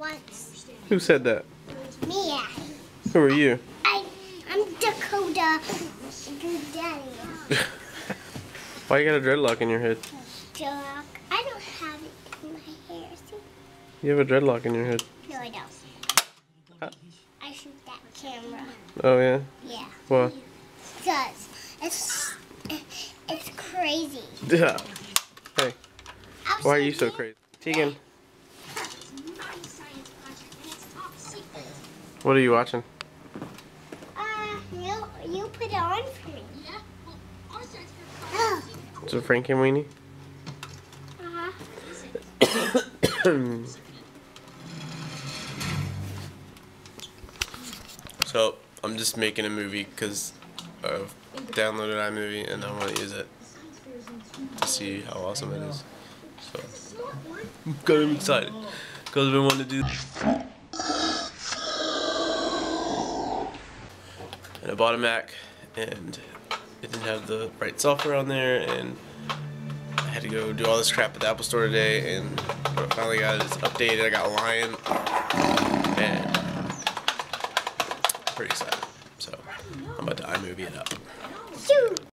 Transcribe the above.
Once. Who said that? Me. Who are you? I'm Dakota. Daddy. Why you got a dreadlock in your head? Dreadlock. I don't have it in my hair. See? You have a dreadlock in your head. No, I don't. I shoot that camera. Oh yeah. Yeah. Why? Because it's crazy. Yeah. Hey. Why are you so crazy? Tegan. What are you watching? You put it on for me. Yeah. Well, our side's for cars. It's a Frankenweenie. So I'm just making a movie because I've downloaded iMovie and I want to use it to see how awesome it is. So I'm kind of excited because I've been wanting to do this. And I bought a Mac, and it didn't have the right software on there, and I had to go do all this crap at the Apple Store today, and what I finally got is updated. I got Lion, and I'm pretty excited. So I'm about to iMovie it up.